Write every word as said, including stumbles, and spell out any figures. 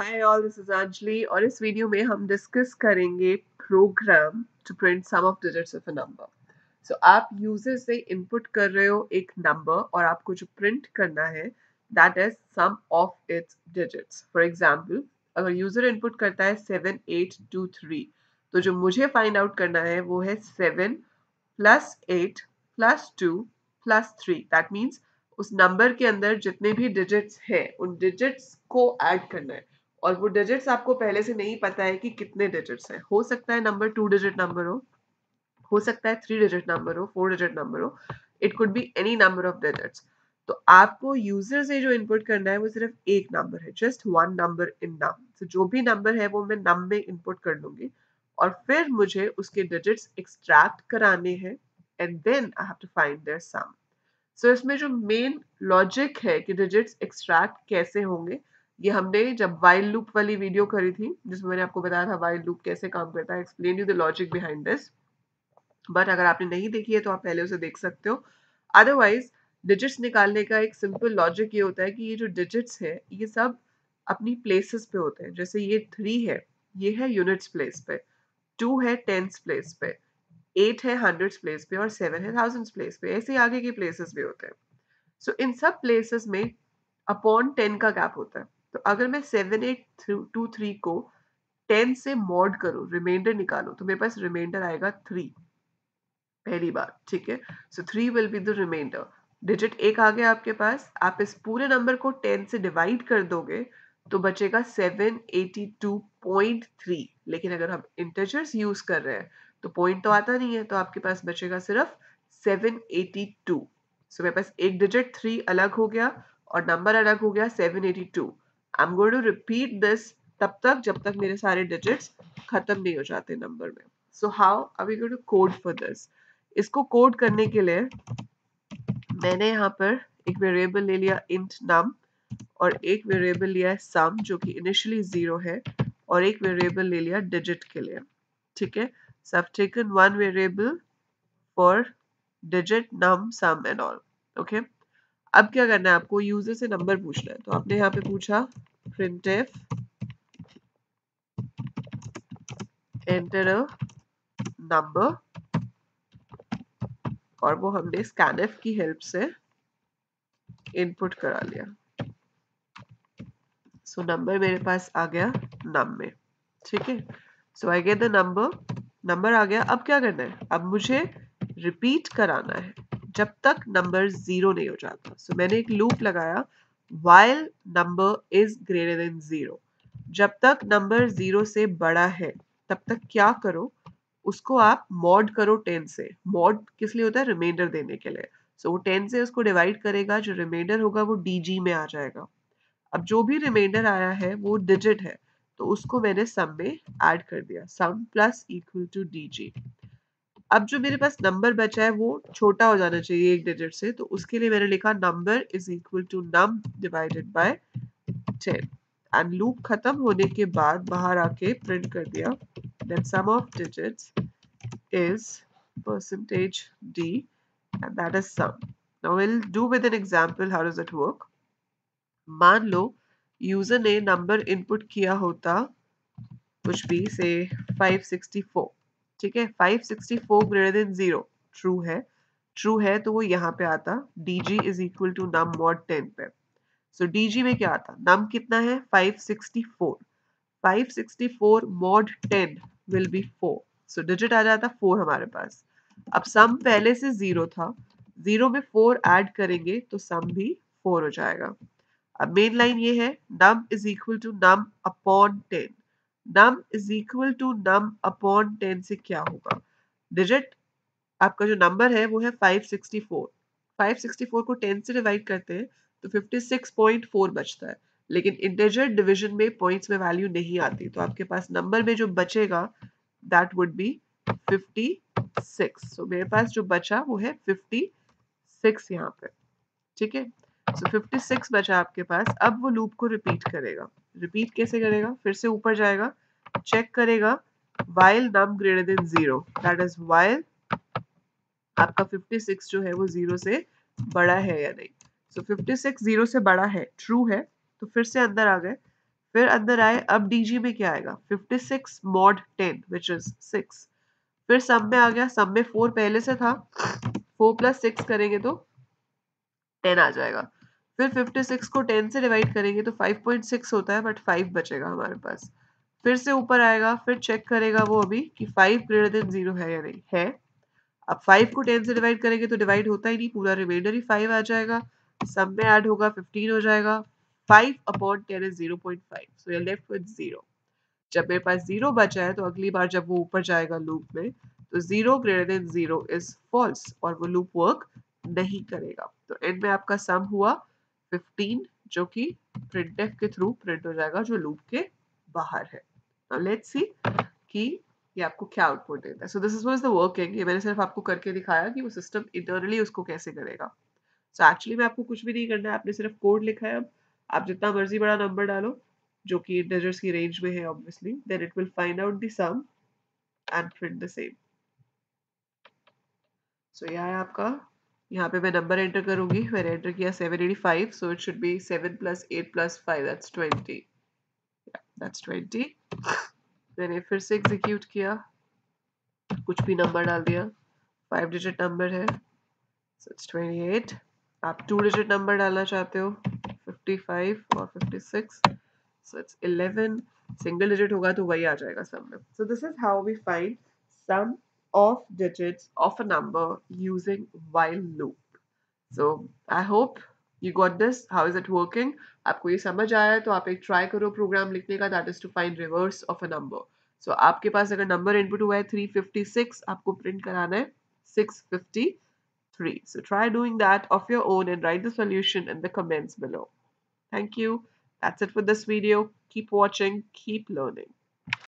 Hi all, this is Anjali और इस video में हम डिस्कस करेंगे program to print sum of digits of a number. So आप यूजर से इनपुट कर रहे हो एक नंबर और आपको जो प्रिंट करना है that is sum of its digits. For example अगर यूजर इनपुट करता है सेवन एट टू थ्री तो जो मुझे फाइंड आउट करना है वो है seven plus eight plus two plus three. That means उस नंबर के अंदर जितने भी डिजिट्स हैं उन डिजिट्स को ऐड करना है और वो डिजिट्स आपको पहले से नहीं पता है कि कितने डिजिट्स हैं। हो सकता है नंबर टू डिजिट नंबर हो हो सकता है थ्री डिजिट नंबर हो, फोर डिजिट नंबर हो, it could be any number of digits. तो आपको यूजर से जो इनपुट करना है वो सिर्फ एक नंबर है, just one number in num. तो जो भी नंबर है वो मैं नम में इनपुट कर लूंगी और फिर मुझे उसके डिजिट्स एक्सट्रैक्ट कराने हैं and then I have to find their sum. So इसमें जो मेन लॉजिक है कि डिजिट्स एक्सट्रैक्ट कैसे होंगे, ये हमने जब वाइल लूप वाली वीडियो करी थी जिसमें मैंने आपको बताया था वाइल लूप कैसे काम करता है, explain you the logic behind this. But अगर आपने नहीं देखी है तो आप पहले उसे देख सकते हो। अदरवाइज डिजिट्स निकालने का एक सिंपल लॉजिक ये होता है कि ये जो डिजिट्स है ये सब अपनी प्लेसेस पे होते हैं। जैसे ये थ्री है, ये है यूनिट्स प्लेस पे, टू है टेंस प्लेस पे, एट है हंड्रेड्स प्लेस पे और सेवन है थाउजेंड्स प्लेस पे। ऐसे आगे के प्लेसेस भी होते हैं। सो so, इन सब प्लेसेस में अपॉन टेन का गैप होता है। तो अगर मैं सेवन एट टू थ्री को टेन से मॉड करूँ, रिमाइंडर निकालूँ, तो मेरे पास रिमाइंडर आएगा थ्री पहली बार, ठीक है। So three will be the reminder. Digit एक आ गया आपके पास। आप इस पूरे नंबर को टेन से डिवाइड कर दोगे तो बचेगा seven eighty two point three. लेकिन अगर हम इंटीजर्स यूज कर रहे हैं तो पॉइंट तो आता नहीं है, तो आपके पास बचेगा सिर्फ सेवन एटी टू। सो मेरे पास एक डिजिट थ्री अलग हो गया और नंबर अलग हो गया seven eighty two. I am going to repeat this तब तक जब तक मेरे सारे डिजिट्स खत्म नहीं हो जाते नंबर में। So how are we going to code for this? इसको कोड करने के लिए मैंने यहाँ पर एक वेरिएबल ले लिया इंट नम और एक वेरिएबल लिया है सम जो कि इनिशियली जीरो है और एक वेरिएबल ले लिया डिजिट के लिए, ठीक है। So I've taken one variable for digit, num, sum and all, okay? अब क्या करना है, आपको यूजर से नंबर पूछना है। तो आपने यहाँ पे पूछा printf enter a number और वो हमने scanf की हेल्प से इनपुट करा लिया। सो so, नंबर मेरे पास आ गया num में, ठीक है। So I get the number number आ गया। अब क्या करना है, अब मुझे रिपीट कराना है जब तक नंबर जीरो नहीं हो जाता। सो so, मैंने एक लूप लगाया while number is greater than zero. जब तक नंबर जीरो से बड़ा है तब तक क्या करो, उसको आप मॉड करो टेन से। मॉड किस लिए होता है, रिमाइंडर देने के लिए। सो so, वो टेन से उसको डिवाइड करेगा, जो रिमाइंडर होगा वो डीजी में आ जाएगा। अब जो भी रिमाइंडर आया है वो डिजिट है तो उसको मैंने सम में ऐड कर दिया, sum plus equal to dg. अब जो मेरे पास नंबर बचा है वो छोटा हो जाना चाहिए एक डिजिट से, तो उसके लिए मैंने लिखा number is equal to num divided by ten and loop खत्म होने के बाद बाहर आके प्रिंट कर दिया that sum of digits is percentage d and that is sum. Now will do with an example how does it work. मान लो यूजर ने नंबर इनपुट किया होता कुछ भी से फाइव सिक्सटी फोर, ठीक है। Five sixty four greater than zero true है, ट्रू है तो वो यहाँ पे आता dg is equal to num mod ten पे। सो so, dg में क्या आता, नम कितना है five sixty four, five sixty four mod ten will be four. So digit आ जाता फोर हमारे पास। अब सम पहले से जीरो था, जीरो में फोर ऐड करेंगे तो सम भी फोर हो जाएगा। अब मेन लाइन ये है num is equal to num upon ten, num is equal to num upon ten से क्या होगा, डिजिट आपका जो नंबर है वो है five sixty four, five sixty four को टेन से डिवाइड करते हैं तो फिफ्टी सिक्स पॉइंट फोर बचता है। लेकिन इंटीजर डिवीजन में पॉइंट्स में वैल्यू नहीं आती तो आपके पास नंबर में जो बचेगा that would be fifty six. So मेरे पास जो बचा वो है फिफ्टी सिक्स यहाँ पे, ठीक है। So, फिफ्टी सिक्स बचा आपके पास। अब वो लूप को रिपीट करेगा। रिपीट कैसे करेगा, फिर से ऊपर जाएगा, चेक करेगा while num greater than zero, that is while आपका फिफ्टी सिक्स जो है वो जीरो से बड़ा है या नहीं। So so, fifty six zero से बड़ा है, ट्रू है तो फिर से अंदर आ गए। फिर अंदर आए, अब डीजी में क्या आएगा, fifty six mod ten which is six. फिर सब में आ गया, सब में फोर पहले से था, फोर plus सिक्स करेंगे तो टेन आ जाएगा. फिर फिफ्टी सिक्स को टेन से डिवाइड करेंगे तो फाइव पॉइंट सिक्स होता है, बट फाइव बचेगा हमारे पास. फिर से ऊपर आएगा, फिर चेक करेगा वो अभी कि फाइव ग्रेटर देन जीरो है या नहीं है. अब फाइव को टेन से डिवाइड करेंगे तो डिवाइड होता ही नहीं, पूरा रिमाइंडर ही फाइव आ जाएगा. सब में ऐड होगा, फिफ्टीन हो जाएगा. Five upon ten is zero point five, so you left with zero. जब मेरे पास जीरो बचा है तो अगली बार जब वो ऊपर जाएगा लूप में तो zero greater than zero is false और वो लूप वर्क नहीं करेगा. तो एंड में आपका सम हुआ फिफ्टीन जो कि प्रिंटफ के थ्रू प्रिंट हो जाएगा, जो लूप के बाहर है. Now let's see कि ये आपको क्या आउटपुट देता है. So this is what is the working. ये मैंने सिर्फ आपको करके दिखाया कि वो सिस्टम इंटरनली उसको कैसे करेगा. So actually मैं आपको कुछ भी नहीं करना है, आपने सिर्फ कोड लिखा है. अब आप जितना मर्जी बड़ा नंबर डालो जो कि इंटीजर्स की रेंज में है obviously, then it will find out the sum and print the same. So यह है आपका, यहाँ पे मैं नंबर एंटर करूंगी. मैंने एंटर किया seven eighty five, so it should be seven plus eight plus five that's twenty. That's twenty. मैंने फिर से एग्जीक्यूट किया, कुछ भी नंबर डाल दिया, फाइव डिजिट नंबर है सो इट्स ट्वेंटी एट. आप टू डिजिट नंबर डालना चाहते हो फिफ्टी फाइव और fifty six, so it's eleven. Single digit होगा तो वही आ जाएगा सब में. So this is how we find sum of digits of a number using while loop. So I hope you got this. How is it working? आपको ये समझ आया है तो आप एक try करो program लिखने का, that is to find reverse of a number. So आपके पास अगर number input हुआ है three fifty-six, आपको print कराना है six fifty-three. So try doing that of your own and write the solution in the comments below. Thank you. That's it for this video. Keep watching, keep learning.